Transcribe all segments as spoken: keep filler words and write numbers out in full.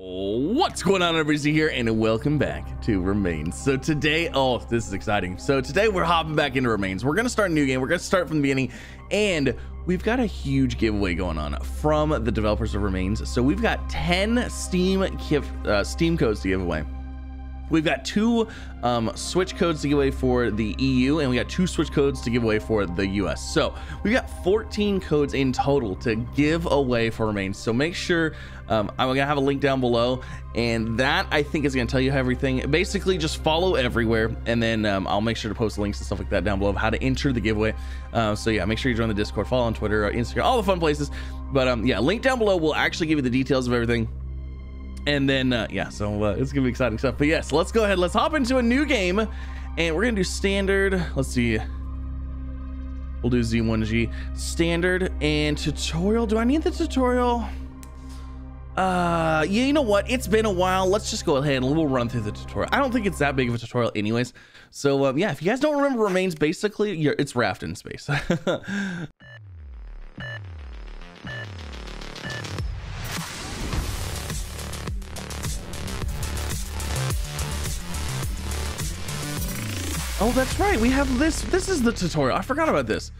What's going on, everybody? Here and welcome back to Remains. So today, oh, this is exciting. So today we're hopping back into Remains. We're gonna start a new game. We're gonna start from the beginning, and we've got a huge giveaway going on from the developers of Remains. So we've got ten Steam uh, Steam codes to give away. We've got two um, Switch codes to give away for the E U, and we got two Switch codes to give away for the U S. So we've got fourteen codes in total to give away for Remains. So make sure, um, I'm gonna have a link down below, and that I think is gonna tell you everything. Basically just follow everywhere, and then um, I'll make sure to post links and stuff like that down below of how to enter the giveaway. Uh, so yeah, make sure you join the Discord, follow on Twitter, or Instagram, all the fun places. But um, yeah, link down below will actually give you the details of everything. And then, uh, yeah, so uh, it's gonna be exciting stuff. But yes, yeah, so let's go ahead. Let's hop into a new game, and we're gonna do standard. Let's see. We'll do Z one G standard and tutorial. Do I need the tutorial? Uh, yeah, you know what? It's been a while. Let's just go ahead and we'll run through the tutorial. I don't think it's that big of a tutorial anyways. So um, yeah, if you guys don't remember Remains, basically you're, it's Raft in space. Oh, that's right. We have this. This is the tutorial. I forgot about this.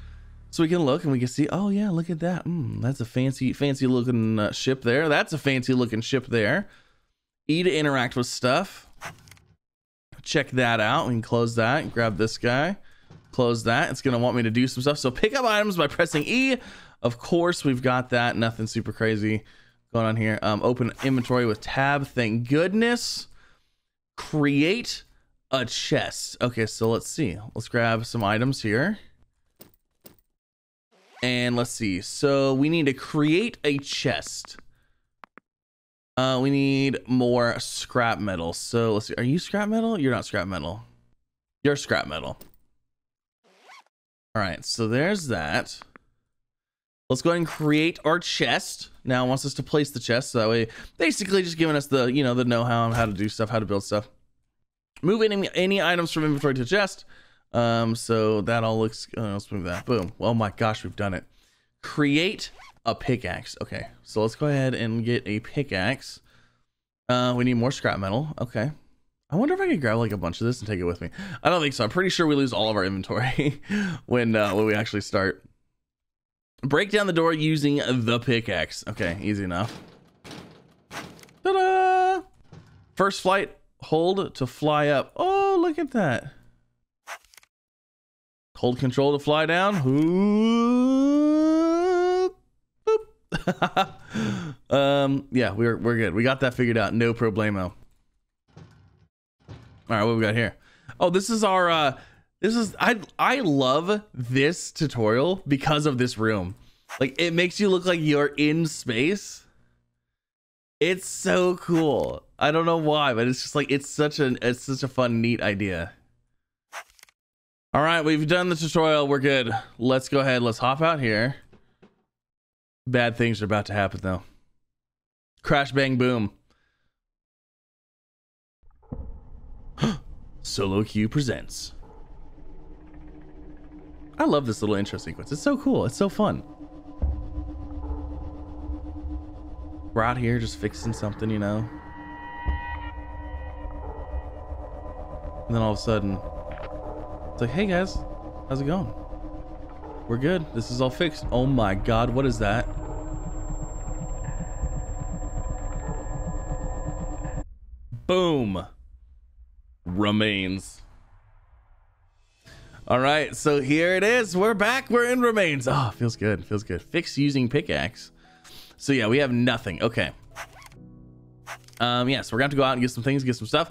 So we can look and we can see. Oh, yeah, look at that. Mm, that's a fancy, fancy looking uh, ship there. That's a fancy looking ship there. E to interact with stuff. Check that out. We can close that. Grab this guy. Close that. It's going to want me to do some stuff. So pick up items by pressing E. Of course, we've got that. Nothing super crazy going on here. Um, open inventory with tab. Thank goodness. Create a chest. Okay, so let's see. Let's grab some items here. And let's see. So we need to create a chest. Uh, we need more scrap metal. So let's see. Are you scrap metal? You're not scrap metal. You're scrap metal. All right, so there's that. Let's go ahead and create our chest. Now it wants us to place the chest. So that way, basically just giving us the, you know, the know-how on how to do stuff, how to build stuff. Move any, any items from inventory to chest. Um, so that all looks, uh, let's move that. Boom. Oh my gosh, we've done it. Create a pickaxe. Okay, so let's go ahead and get a pickaxe. Uh, we need more scrap metal. Okay. I wonder if I could grab like a bunch of this and take it with me. I don't think so. I'm pretty sure we lose all of our inventory when, uh, when we actually start. Break down the door using the pickaxe. Okay, easy enough. Ta-da! First flight. Hold to fly up. Oh, look at that. Hold control to fly down. Ooh, boop. um, yeah, we're, we're good. We got that figured out. No problemo. All right, what we got here? Oh, this is our, uh, this is, I, I love this tutorial because of this room. Like, it makes you look like you're in space. It's so cool. I don't know why, but it's just like, it's such an, it's such a fun, neat idea. All right, we've done the tutorial. We're good. Let's go ahead. Let's hop out here. Bad things are about to happen though. Crash, bang, boom. Solo Q presents. I love this little intro sequence. It's so cool. It's so fun. We're out here just fixing something, you know. And then all of a sudden, it's like, hey guys, how's it going? We're good. This is all fixed. Oh my God, what is that? Boom. Remains. All right, so here it is. We're back. We're in Remains. Oh, feels good. Feels good. Fix using pickaxe. So yeah, we have nothing. Okay. Um, yeah, so we're gonna have to go out and get some things, get some stuff.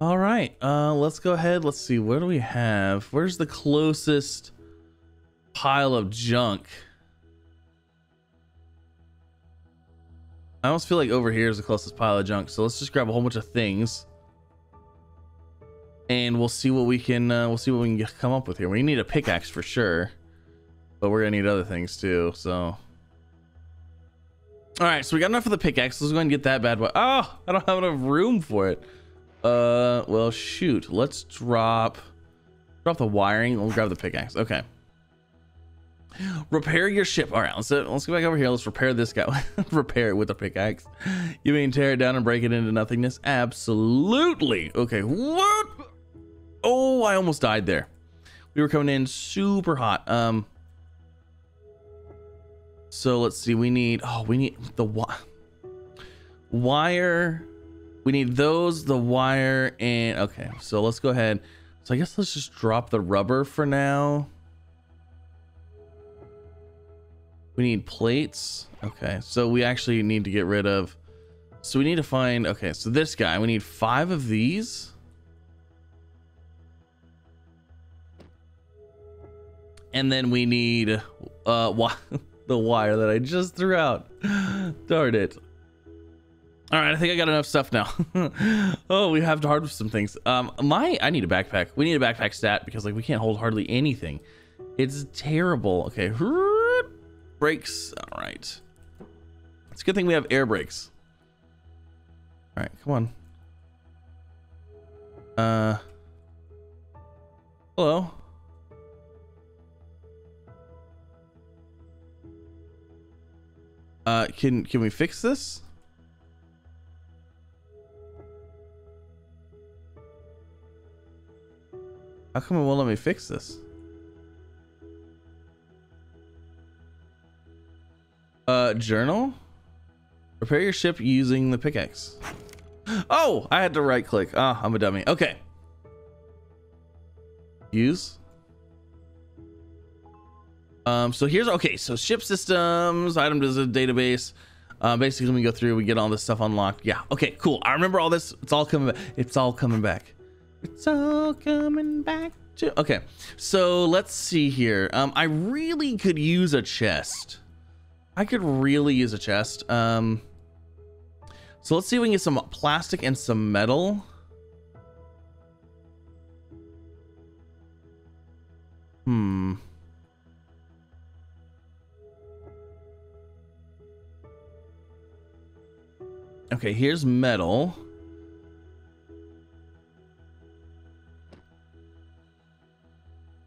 All right, uh, let's go ahead. Let's see, where do we have? Where's the closest pile of junk? I almost feel like over here is the closest pile of junk. So let's just grab a whole bunch of things, and we'll see what we can. Uh, we'll see what we can get, come up with here. We need a pickaxe for sure, but we're gonna need other things too. So, all right, so we got enough for the pickaxe. Let's go ahead and get that bad boy. Oh, I don't have enough room for it. Uh, well, shoot. Let's drop, drop the wiring. We'll grab the pickaxe. Okay. Repair your ship. All right, let's let's go back over here. Let's repair this guy. Repair it with a pickaxe. You mean tear it down and break it into nothingness? Absolutely. Okay, what? Oh, I almost died there. We were coming in super hot. Um. So let's see. We need. Oh, we need the wi wire. We need those. The wire and okay. So let's go ahead. So I guess let's just drop the rubber for now. We need plates. Okay, so we actually need to get rid of, so we need to find, okay, so this guy, we need five of these. And then we need uh, wi the wire that I just threw out. Darn it. All right, I think I got enough stuff now. Oh, we have to harvest some things. Um, my, I need a backpack. We need a backpack stat because like we can't hold hardly anything. It's terrible. Okay. Brakes. All right. It's a good thing we have air brakes. All right, come on. Uh. Hello. Uh, can can we fix this? How come it won't let me fix this? Uh, journal? Repair your ship using the pickaxe. Oh, I had to right click. Ah, I'm a dummy. Okay. Use. Um, so here's, okay. So ship systems, item database. Uh, basically when we go through, we get all this stuff unlocked. Yeah. Okay, cool. I remember all this. It's all coming back. It's all coming back. It's all coming back to, okay. So let's see here. Um, I really could use a chest. I could really use a chest. Um, so let's see if we can get some plastic and some metal. Hmm. Okay, here's metal.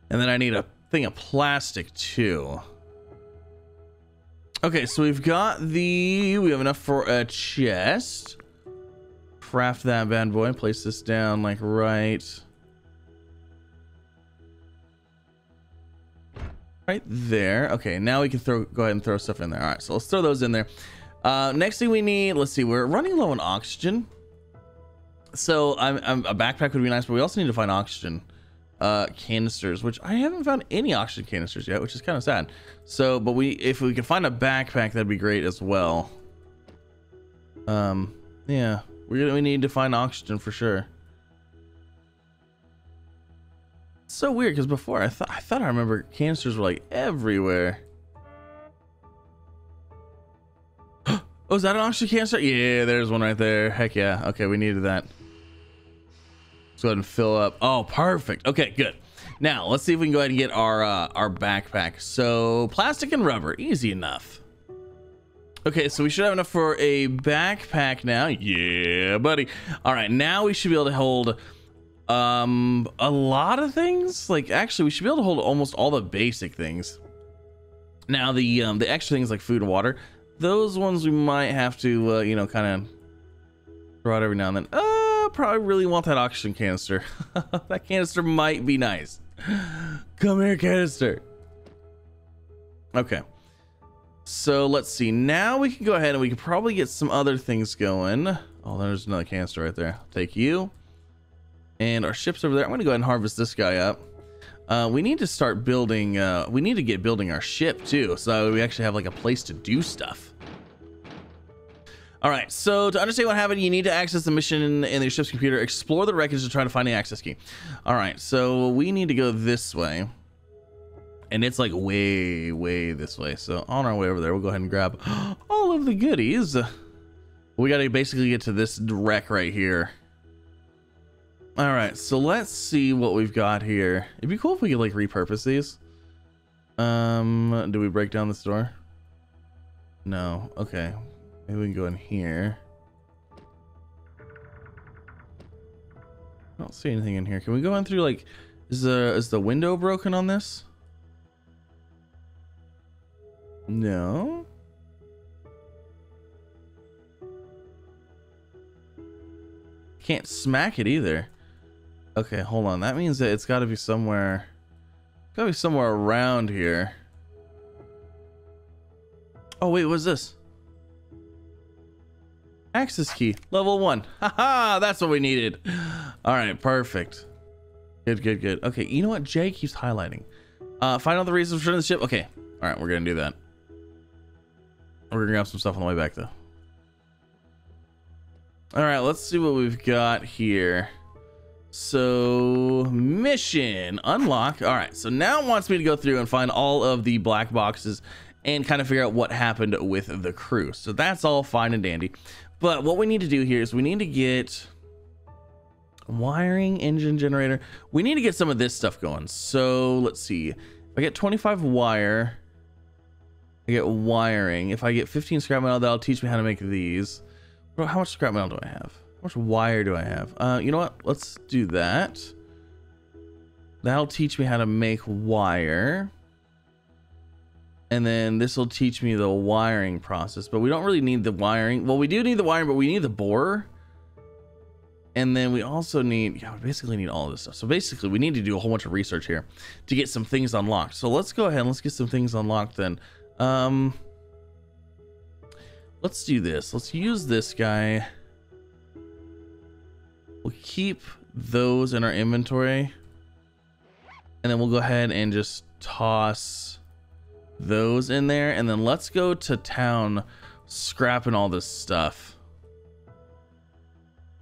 And then I need a thing of plastic too. Okay, so we've got the, we have enough for a chest. Craft that bad boy, place this down like right. Right there. Okay, now we can throw, go ahead and throw stuff in there. All right, so let's throw those in there. Uh, next thing we need, let's see, we're running low on oxygen. So I'm, I'm, a backpack would be nice, but we also need to find oxygen. Uh, canisters, which I haven't found any oxygen canisters yet, which is kind of sad. So, but we, if we can find a backpack, that'd be great as well. Um, yeah, we're gonna, we need to find oxygen for sure. It's so weird because before I thought, I thought I remember canisters were like everywhere. Oh, is that an oxygen canister? Yeah, there's one right there. Heck yeah. Okay, we needed that. Go ahead and fill up. Oh, perfect. Okay, good. Now let's see if we can go ahead and get our uh, our backpack. So plastic and rubber, easy enough. Okay, so we should have enough for a backpack now. Yeah, buddy. All right, now we should be able to hold um a lot of things. Like actually, we should be able to hold almost all the basic things. Now the um the extra things like food and water, those ones we might have to uh, you know, kind of throw out every now and then. Oh. Probably really want that oxygen canister. That canister might be nice. Come here, canister. Okay, so let's see, now we can go ahead and we can probably get some other things going. Oh, there's another canister right there. I'll take you and our ship's over there. I'm gonna go ahead and harvest this guy up. Uh, we need to start building, uh, we need to get building our ship too, so we actually have like a place to do stuff. All right, so to understand what happened, you need to access the mission in, in the ship's computer. Explore the wreckage to try to find the access key. All right, so we need to go this way. And it's like way, way this way. So on our way over there, we'll go ahead and grab all of the goodies. We got to basically get to this wreck right here. All right, so let's see what we've got here. It'd be cool if we could like repurpose these. Um, do we break down this door? No, okay. Maybe we can go in here. I don't see anything in here. Can we go in through like, is the, is the window broken on this? No. Can't smack it either. Okay, hold on. That means that it's got to be somewhere. Got to be somewhere around here. Oh wait, what's this? Access key, level one. Haha, that's what we needed. All right, perfect. Good, good, good. Okay, you know what? Jay keeps highlighting. Uh, find out the reason for the ship. Okay. All right, we're gonna do that. We're gonna grab some stuff on the way back though. All right, let's see what we've got here. So mission unlock. All right, so now it wants me to go through and find all of the black boxes and kind of figure out what happened with the crew. So that's all fine and dandy. But what we need to do here is we need to get wiring, engine generator. We need to get some of this stuff going. So let's see. If I get twenty-five wire, I get wiring. If I get fifteen scrap metal, that'll teach me how to make these. Well, how much scrap metal do I have? How much wire do I have? Uh, you know what? Let's do that. That'll teach me how to make wire. And then this will teach me the wiring process, but we don't really need the wiring. Well, we do need the wiring, but we need the borer. And then we also need, yeah, we basically need all of this stuff. So basically we need to do a whole bunch of research here to get some things unlocked. So let's go ahead and let's get some things unlocked then. Um, let's do this. Let's use this guy. We'll keep those in our inventory and then we'll go ahead and just toss those in there, and then let's go to town scrapping all this stuff.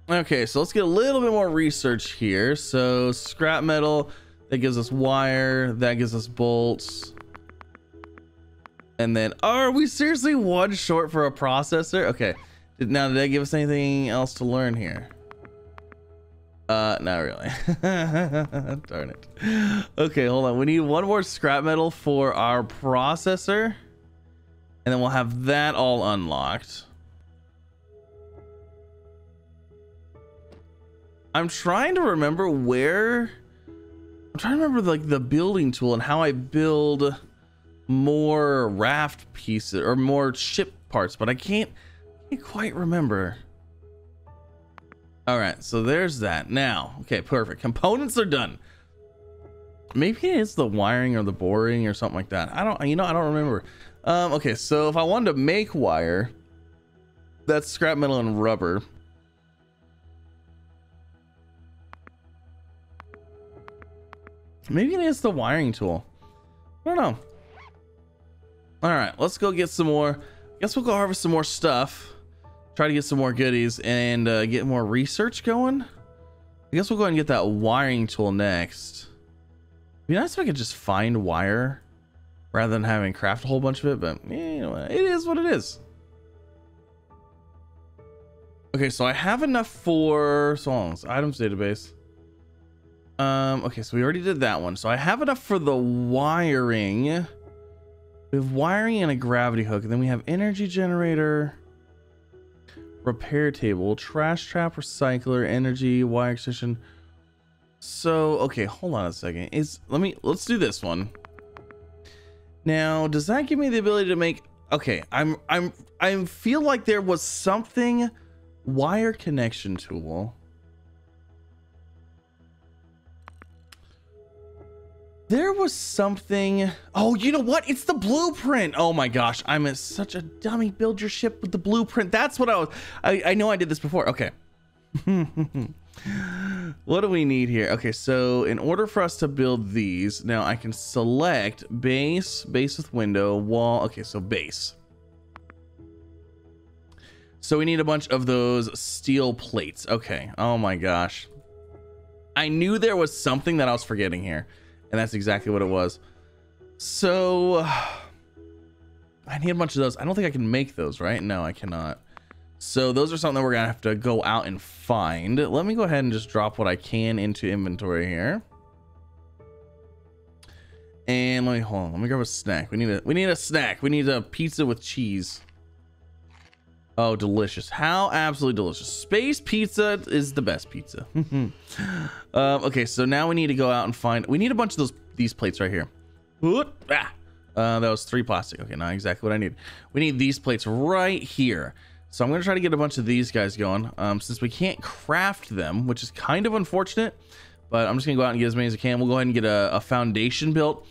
Okay, so let's get a little bit more research here. So scrap metal, that gives us wire, that gives us bolts, and then oh, are we seriously one short for a processor? Okay, now did that give us anything else to learn here? Uh, not really. Darn it. Okay, hold on. We need one more scrap metal for our processor. And then we'll have that all unlocked. I'm trying to remember where... I'm trying to remember like the building tool and how I build more raft pieces or more ship parts, but I can't, I can't quite remember. All right, so there's that now. Okay, perfect. Components are done. Maybe it's the wiring or the boring or something like that. I don't, you know, I don't remember. Um, okay, so if I wanted to make wire, that's scrap metal and rubber. Maybe it is the wiring tool. I don't know. All right, let's go get some more. Guess we'll go harvest some more stuff. Try to get some more goodies and uh, get more research going. I guess we'll go ahead and get that wiring tool next. It'd be nice if I could just find wire rather than having craft a whole bunch of it, but you know, it is what it is. Okay, so I have enough for songs, items database. Um, okay, so we already did that one. So I have enough for the wiring. We have wiring and a gravity hook, and then we have energy generator. Repair table, trash trap, recycler, energy, wire extension. So, okay, hold on a second. Is let me let's do this one. Now, does that give me the ability to make? Okay, I'm I'm I feel like there was something wire connection tool. There was something. Oh, you know what? It's the blueprint. Oh my gosh. I'm a, such a dummy. Build your ship with the blueprint. That's what I was. I, I know I did this before. Okay. What do we need here? Okay. So in order for us to build these, now I can select base, base with window, wall. Okay. So base. So we need a bunch of those steel plates. Okay. Oh my gosh. I knew there was something that I was forgetting here. And that's exactly what it was. So uh, I need a bunch of those. I don't think I can make those, right? No, I cannot. So those are something that we're gonna have to go out and find. Let me go ahead and just drop what I can into inventory here. And let me hold on. Let me grab a snack. We need a we need a snack. We need a pizza with cheese. Oh, delicious. How absolutely delicious. Space pizza is the best pizza. um, okay, so now we need to go out and find, we need a bunch of those, these plates right here. Ooh, ah, Uh, that was three plastic. Okay, not exactly what I need. We need these plates right here. So I'm going to try to get a bunch of these guys going. Um, since we can't craft them, which is kind of unfortunate, but I'm just going to go out and get as many as I can. We'll go ahead and get a, a foundation built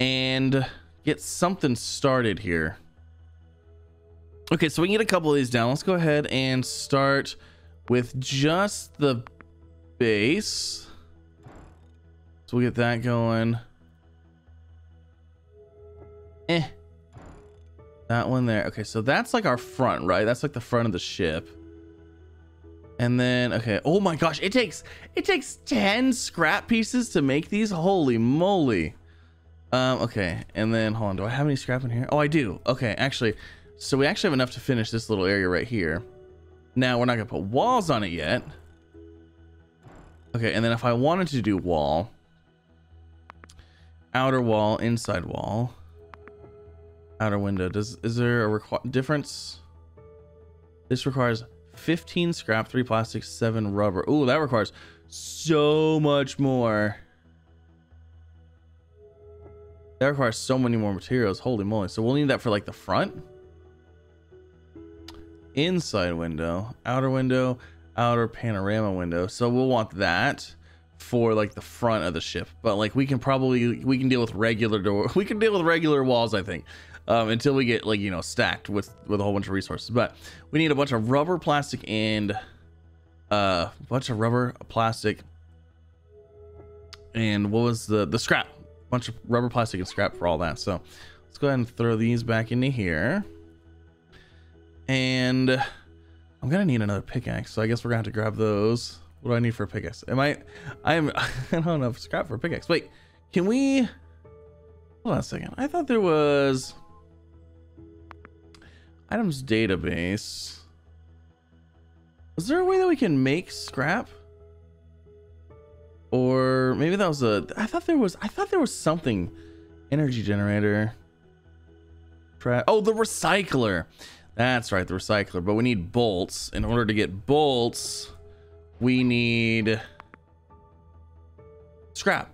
and get something started here. Okay, so we can get a couple of these down. Let's go ahead and start with just the base. So we'll get that going. Eh. That one there. Okay, so that's like our front, right? That's like the front of the ship. And then, okay. Oh my gosh, it takes it takes ten scrap pieces to make these. Holy moly. Um, okay, and then hold on. Do I have any scrap in here? Oh, I do. Okay, actually. So we actually have enough to finish this little area right here. Now we're not gonna put walls on it yet. Okay, and then if I wanted to do wall, outer wall, inside wall, outer window, does is there a difference? This requires fifteen scrap, three plastic, seven rubber. Ooh, that requires so much more. That requires so many more materials. Holy moly! So we'll need that for like the front, inside window, outer window, outer panorama window. So we'll want that for like the front of the ship, but like we can probably we can deal with regular door we can deal with regular walls, I think, um until we get like, you know, stacked with with a whole bunch of resources. But we need a bunch of rubber, plastic, and uh a bunch of rubber, plastic, and what was the the scrap, bunch of rubber, plastic, and scrap for all that. So let's go ahead and throw these back into here. And I'm gonna need another pickaxe, so I guess we're gonna have to grab those. What do I need for a pickaxe? Am I? I am. I don't have scrap for a pickaxe. Wait, can we? Hold on a second. I thought there was items database. Is there a way that we can make scrap? Or maybe that was a. I thought there was. I thought there was something. Energy generator. Tra- oh, the recycler. That's right, the recycler. But we need bolts. In order to get bolts, we need scrap.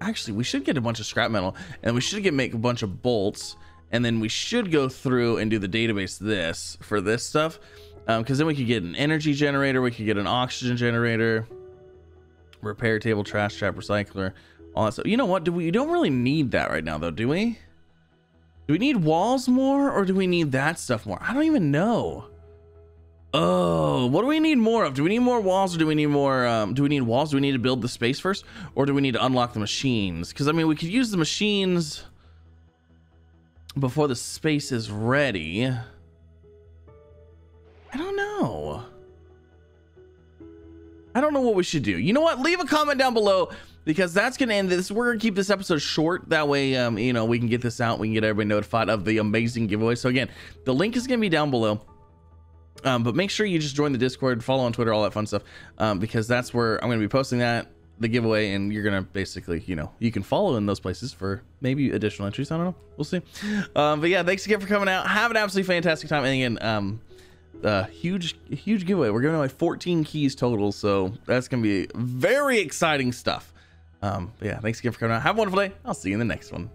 Actually, we should get a bunch of scrap metal, and we should get make a bunch of bolts, and then we should go through and do the database this for this stuff, because um, then we could get an energy generator, we could get an oxygen generator, repair table, trash trap, recycler, all that stuff. You know what? Do we? You don't really need that right now, though, do we? Do we need walls more, or do we need that stuff more? I don't even know. Oh, what do we need more of? Do we need more walls, or do we need more, um, do we need walls? Do we need to build the space first, or do we need to unlock the machines? Because I mean, we could use the machines before the space is ready. I don't know. I don't know what we should do. You know what? Leave a comment down below, because that's gonna end this. We're gonna keep this episode short. That way, um, you know, we can get this out. We can get everybody notified of the amazing giveaway. So again, the link is gonna be down below. Um, but make sure you just join the Discord, follow on Twitter, all that fun stuff, um, because that's where I'm gonna be posting that, the giveaway, and you're gonna basically, you know, you can follow in those places for maybe additional entries. I don't know. We'll see. Um, but yeah, thanks again for coming out. Have an absolutely fantastic time. And again, um, uh, huge, huge giveaway. We're giving away fourteen keys total, so that's gonna be very exciting stuff. Um, but yeah, thanks again for coming out. Have a wonderful day. I'll see you in the next one.